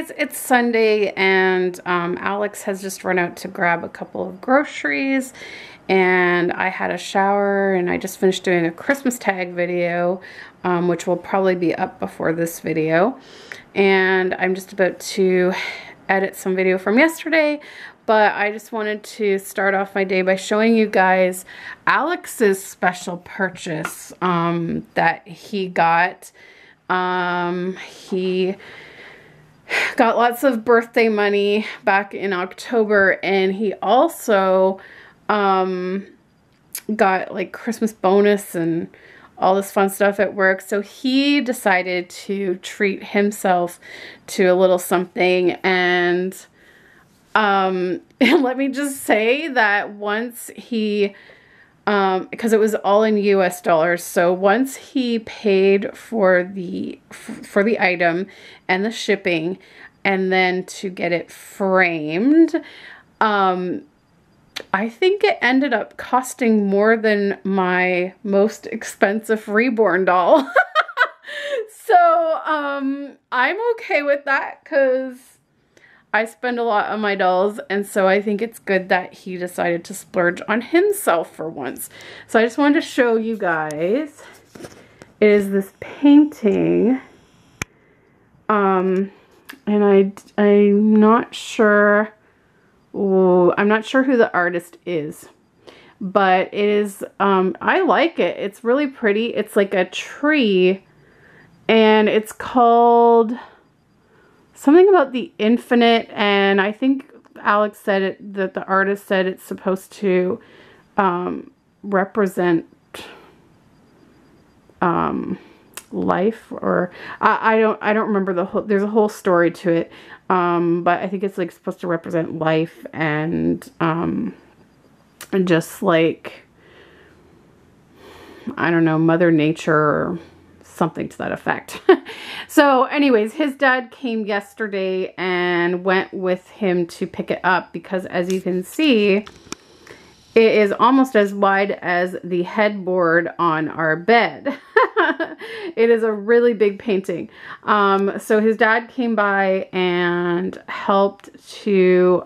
guys, it's Sunday and Alex has just run out to grab a couple of groceries, and I had a shower and I just finished doing a Christmas tag video, which will probably be up before this video. And I'm just about to edit some video from yesterday, but I just wanted to start off my day by showing you guys Alex's special purchase that he got. He got lots of birthday money back in October, and he also got like Christmas bonus and all this fun stuff at work. So he decided to treat himself to a little something, and let me just say that once he because it was all in US dollars. So once he paid for the item and the shipping, and then to get it framed, I think it ended up costing more than my most expensive Reborn doll. So, I'm okay with that, 'cause I spend a lot on my dolls, and so I think it's good that he decided to splurge on himself for once. So I just wanted to show you guys, it is this painting, and I'm not sure, ooh, I'm not sure who the artist is, but it is, I like it. It's really pretty. It's like a tree, and it's called something about the infinite, and I think Alex said it, that the artist said it's supposed to represent life, or I don't remember the whole. There's a whole story to it, but I think it's like supposed to represent life and just like, I don't know, Mother Nature or something to that effect. So anyways, his dad came yesterday and went with him to pick it up, because as you can see, it is almost as wide as the headboard on our bed. It is a really big painting. So his dad came by and helped to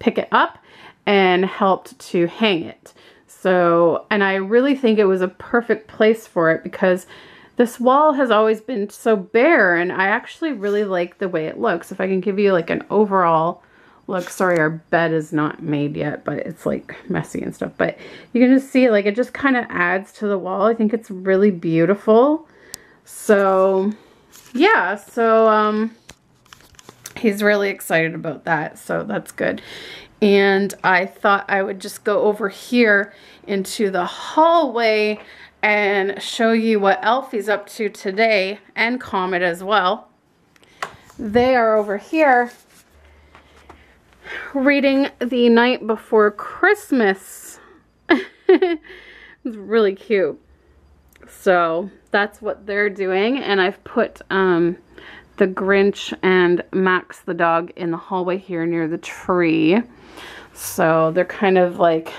pick it up and helped to hang it. So, and I really think it was a perfect place for it, because this wall has always been so bare, and I actually really like the way it looks. If I can give you like an overall look, sorry, our bed is not made yet, but it's like messy and stuff, but you can just see like it just kind of adds to the wall. I think it's really beautiful. So yeah, so he's really excited about that, so that's good. And I thought I would just go over here into the hallway and show you what Elfie's up to today, and Comet as well. They are over here reading The Night Before Christmas. It's really cute. So that's what they're doing, and I've put the Grinch and Max the dog in the hallway here near the tree. So they're kind of like,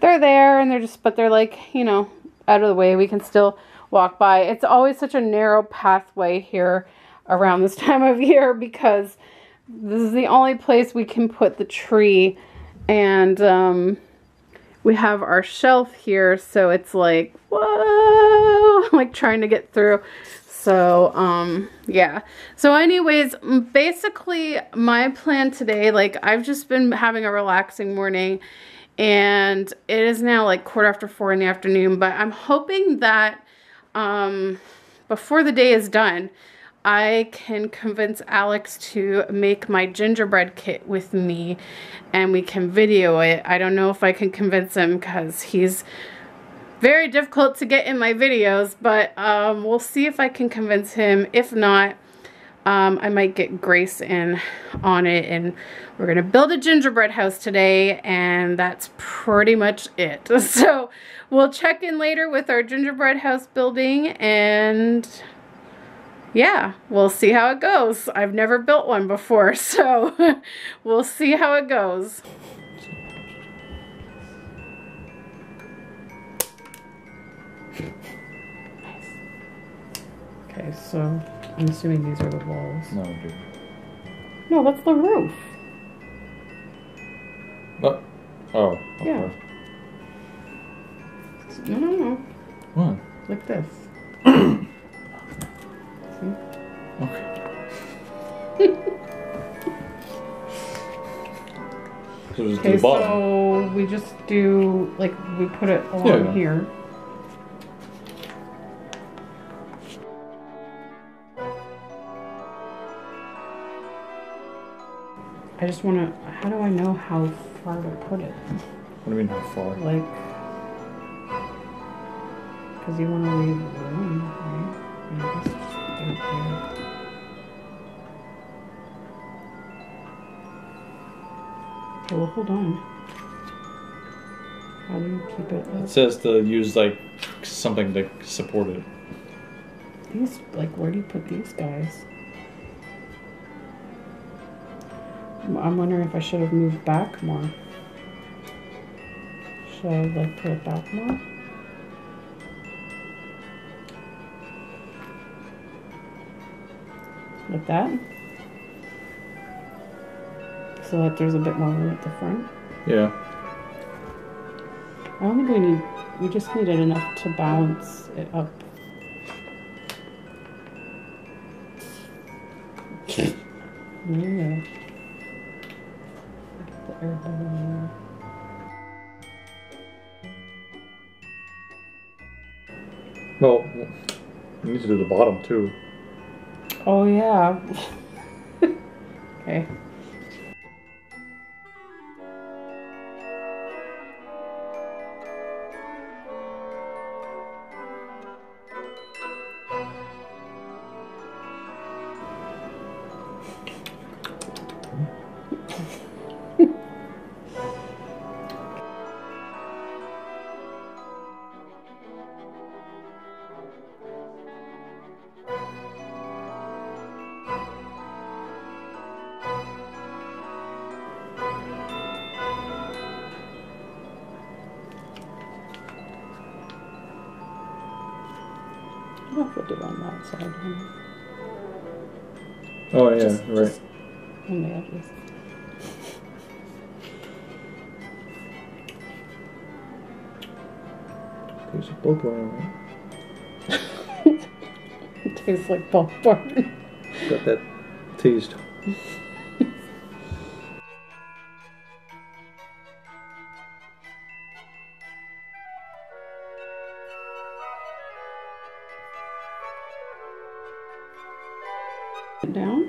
they're there and they're just, but they're like, you know, out of the way. We can still walk by. It's always such a narrow pathway here around this time of year, because this is the only place we can put the tree, and we have our shelf here. So it's like, whoa, like trying to get through. So, yeah. So anyways, basically my plan today, like I've just been having a relaxing morning, and it is now like 4:15 in the afternoon, but I'm hoping that, before the day is done, I can convince Alex to make my gingerbread kit with me, and we can video it. I don't know if I can convince him, 'cause he's very difficult to get in my videos, but we'll see if I can convince him. If not, I might get Grace in on it, and we're gonna build a gingerbread house today, and that's pretty much it. So we'll check in later with our gingerbread house building, and yeah, we'll see how it goes. I've never built one before, so we'll see how it goes. Nice. Okay, so I'm assuming these are the walls. No, dude. No, that's the roof. No. Oh. Okay. Yeah. No, no, no. What? Like this. See? Okay. So just okay, so we just do, like, we put it along here. I just want to, how do I know how far to put it? What do you mean how far? Like, because you want to leave room, right? And I guess just do it here. Well, hold on. How do you keep it up? It says to use, like, something to support it. These, like, where do you put these guys? I'm wondering if I should have moved back more. Should I, like, put it back more? Like that? So that there's a bit more room at the front? Yeah. I don't think we need... We just need it enough to balance it up. Yeah. Get the air bubble in there. Well, we need to do the bottom too. Oh yeah. Okay. I'll put it on that side. Honey. Oh yeah, just, right. Just on the edges. Tastes like ball barn. It tastes like ball barn. Got that teased. Down.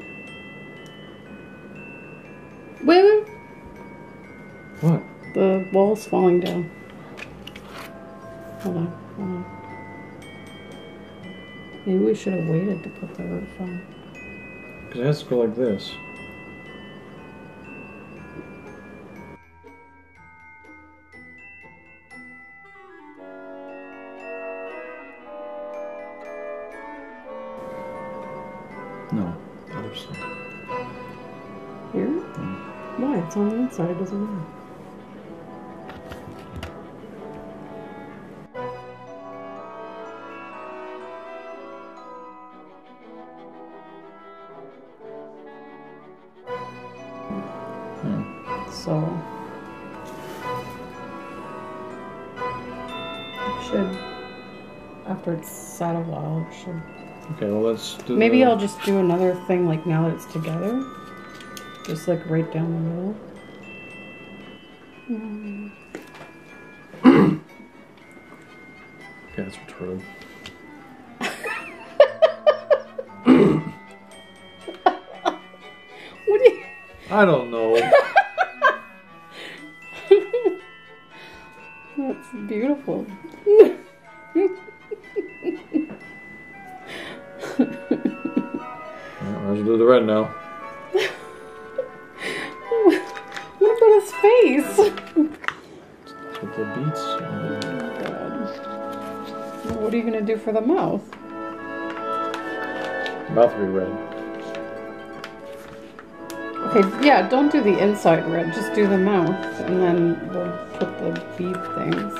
Wait, wait. What? The wall's falling down. Hold on, hold on. Maybe we should have waited to put the roof on. Because it has to go like this. No. Other side. Here? Mm. Why? It's on the inside. It doesn't matter. Mm. So... it should... after it's sat a while, it should... Okay, well let's do maybe the... I'll just do another thing, like, now that it's together. Just, like, right down the middle. Okay, that's retarded. What do you... I don't know. That's beautiful. I should do the red now. What about his face? With the beats. Oh my God. What are you gonna do for the mouth? Mouth will be red. Okay, yeah, don't do the inside red. Just do the mouth, and then we'll put the bead things.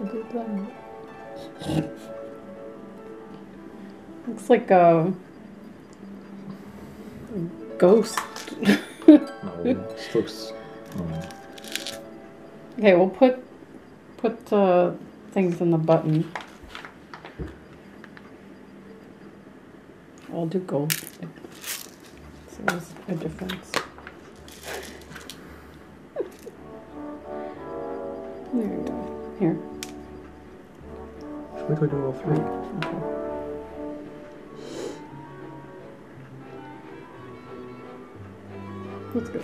a good one. Looks like a ghost. No, this looks. Okay, we'll put the things in the button. I'll do gold. So there's a difference. There we go. Here. Should we go do all three? Okay. Let's go.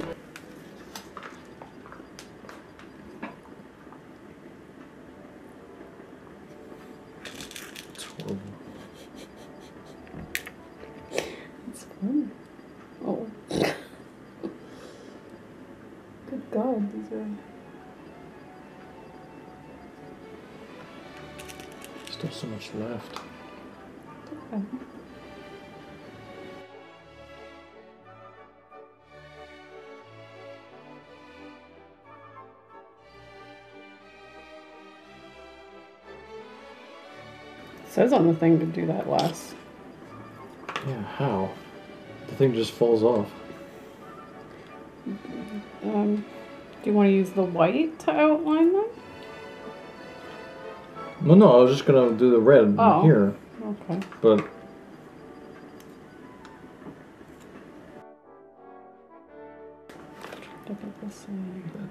It's horrible. It's fun. Oh. Good God, these are... Still so much left. Says on the thing to do that last. Yeah, how? The thing just falls off. Do you want to use the white to outline them? Well, no, I was just gonna do the red here. Okay. But. That's horrible.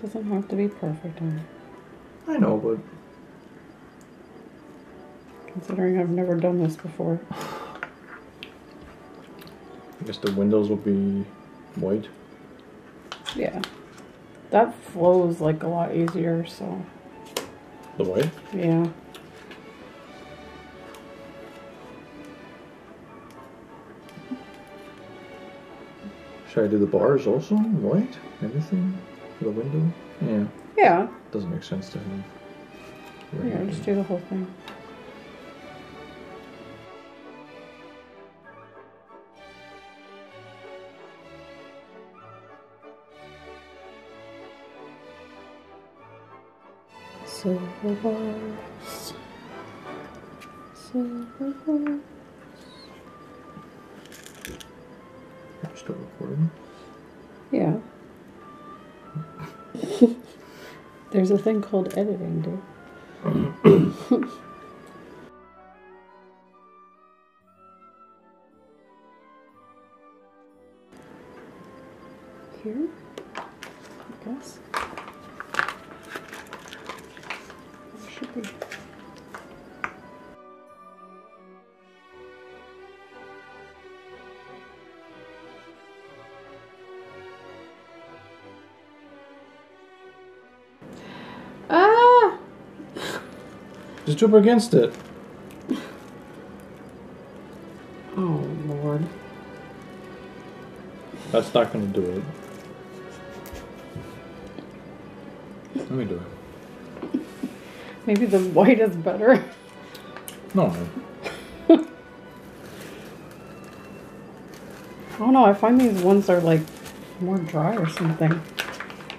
Doesn't have to be perfect on it. I know, but... Considering I've never done this before. I guess the windows will be white. Yeah. That flows, like, a lot easier, so... The white? Yeah. Should I do the bars also? White? Anything? For the window? Yeah. Yeah. Doesn't make sense to him. Yeah, just do the whole thing. Silver bars. Silver bars. I'm still recording. Yeah. There's a thing called editing, dude. Here, I guess. It should be. Just jump against it. Oh, Lord. That's not going to do it. Let me do it. Maybe the white is better. No. Oh no, I find these ones are like more dry or something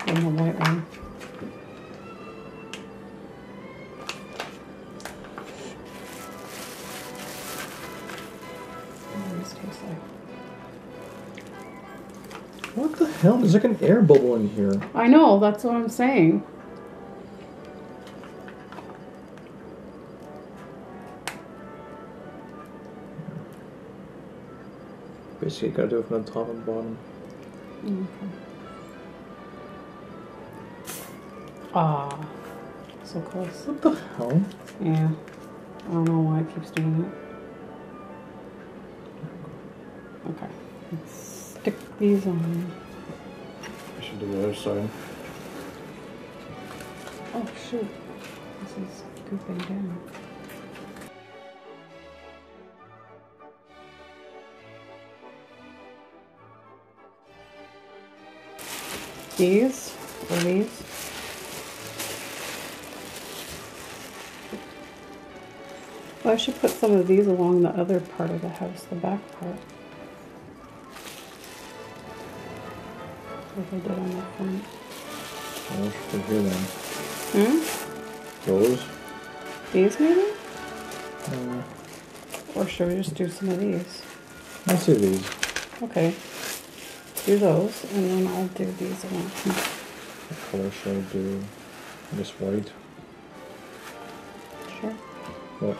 than the white one. What the hell? There's like an air bubble in here. I know, that's what I'm saying. Basically, you gotta do it from the top and bottom. Okay. Ah, so close. What the hell? Yeah. I don't know why it keeps doing it. Okay. Let's stick these on. I should do the other side. Oh shoot. This is goofing down. These or these? Well, I should put some of these along the other part of the house, the back part. Like I did on that one. Those for here then. Hmm? Those? These maybe? Or should we just do some of these? Let's do these. Okay. Do those, and then I'll do these again. What color should I do? Just white? Sure. What?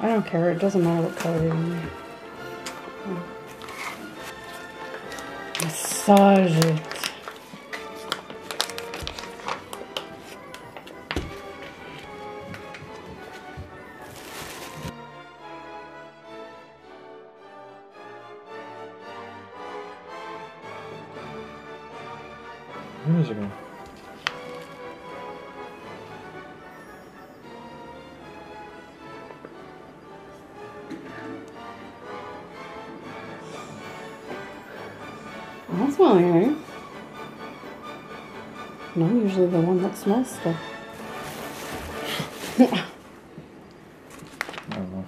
I don't care. It doesn't matter what color you need. Oh. Massage it. Where is it going? I don't smell anything. And I'm usually the one that smells stuff. I don't know.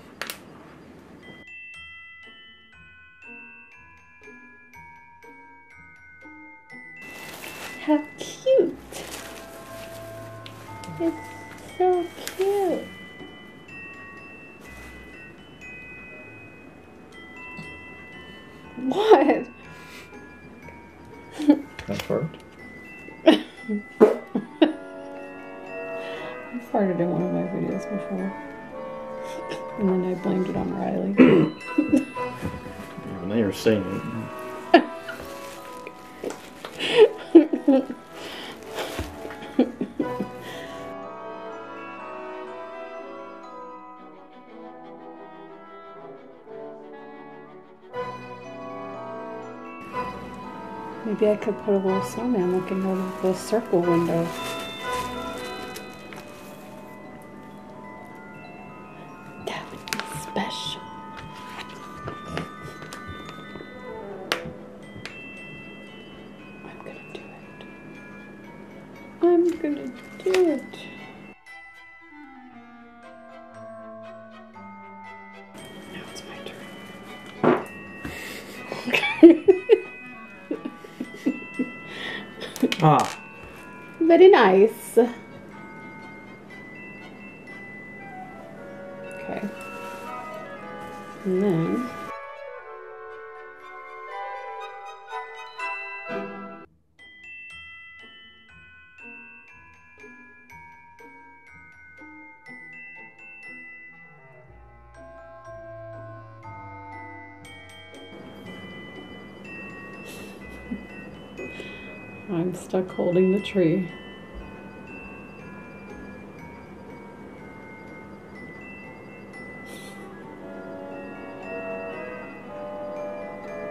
How cute! It's so cute! What? That fart? I farted in one of my videos before. And then I blamed it on Riley. Now you're saying it. Maybe I could put a little snowman looking out of the circle window. That would be special. I'm gonna do it. I'm gonna do it. Now it's my turn. Ah. Very nice. Okay. And then... I'm stuck holding the tree.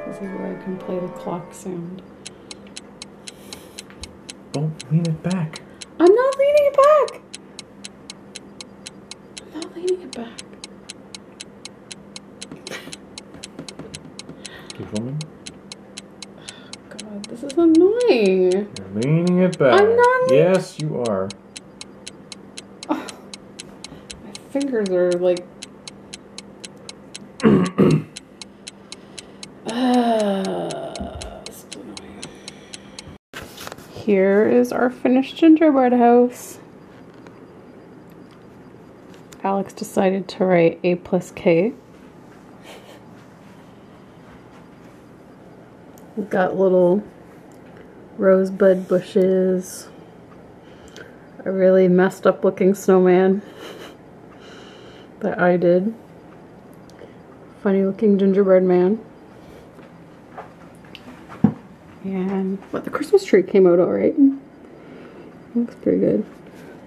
This is where I can play the clock sound. Don't lean it back. I'm not leaning it back! I'm not leaning it back. Keep rolling. God, this is annoying. You're leaning it back. I'm not. Yes, you are. Oh, my fingers are like. This is annoying. Here is our finished gingerbread house. Alex decided to write A+K. We've got little rosebud bushes, a really messed up looking snowman that I did, funny looking gingerbread man, and but the Christmas tree came out all right. Looks pretty good.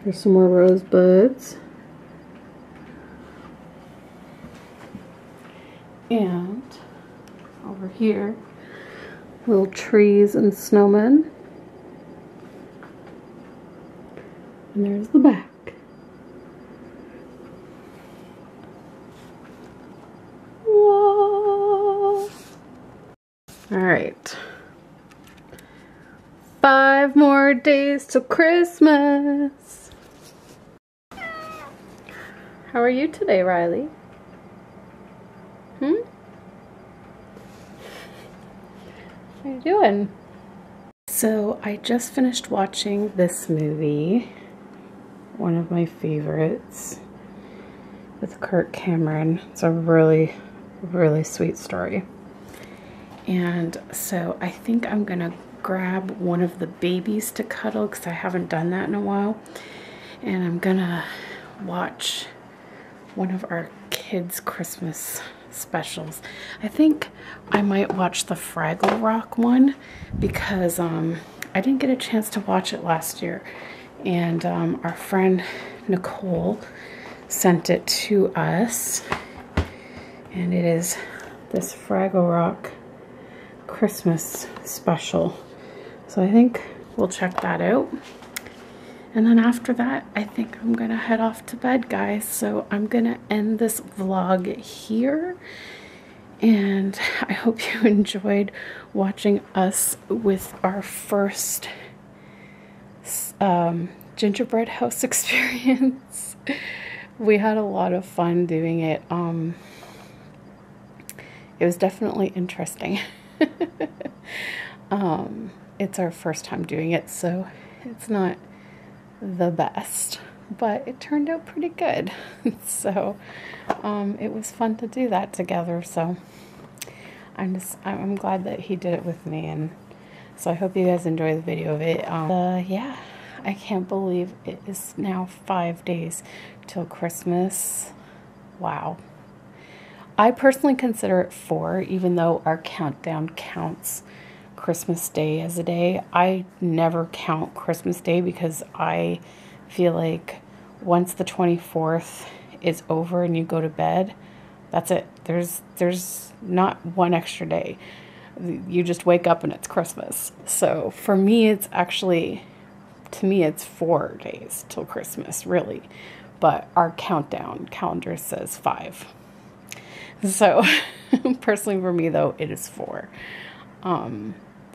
There's some more rosebuds. And over here, little trees and snowmen. And there's the back. Whoa. Alright. 5 more days till Christmas. How are you today, Riley? Hmm? How you doing? So I just finished watching this movie, one of my favorites, with Kirk Cameron. It's a really, really sweet story. And so I think I'm gonna grab one of the babies to cuddle because I haven't done that in a while. And I'm gonna watch one of our kids' Christmas specials. I think I might watch the Fraggle Rock one because I didn't get a chance to watch it last year. And our friend Nicole sent it to us. And it is this Fraggle Rock Christmas special. So I think we'll check that out. And then after that, I think I'm gonna head off to bed, guys. So I'm gonna end this vlog here. And I hope you enjoyed watching us with our first gingerbread house experience. We had a lot of fun doing it. It was definitely interesting. It's our first time doing it, so it's not the best, but it turned out pretty good. So it was fun to do that together, so I'm glad that he did it with me. And so I hope you guys enjoy the video of it. Yeah, I can't believe it is now 5 days till Christmas. Wow. I personally consider it 4, even though our countdown counts Christmas Day as a day. I never count Christmas Day because I feel like once the 24th is over and you go to bed, that's it. There's not one extra day. You just wake up and it's Christmas. So for me, it's actually, to me, it's 4 days till Christmas, really. But our countdown calendar says 5. So personally for me, though, it is 4.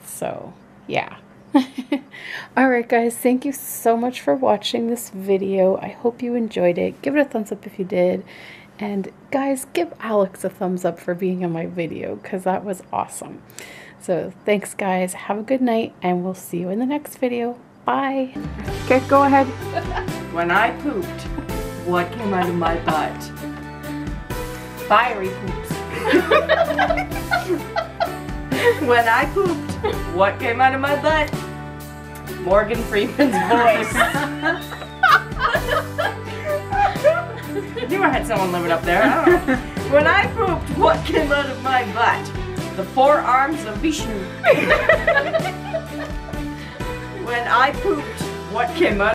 So yeah. All right, guys, thank you so much for watching this video. I hope you enjoyed it. Give it a thumbs up if you did. And guys, give Alex a thumbs up for being in my video because that was awesome. So thanks, guys. Have a good night, and we'll see you in the next video. Bye. Okay, go ahead. When I pooped, what came out of my butt? Fiery poops. When I pooped, what came out of my butt? Morgan Freeman's voice. You ever had someone living up there? I don't know. When I pooped, what came out of my butt? The forearms of Vishnu. When I pooped, what came out?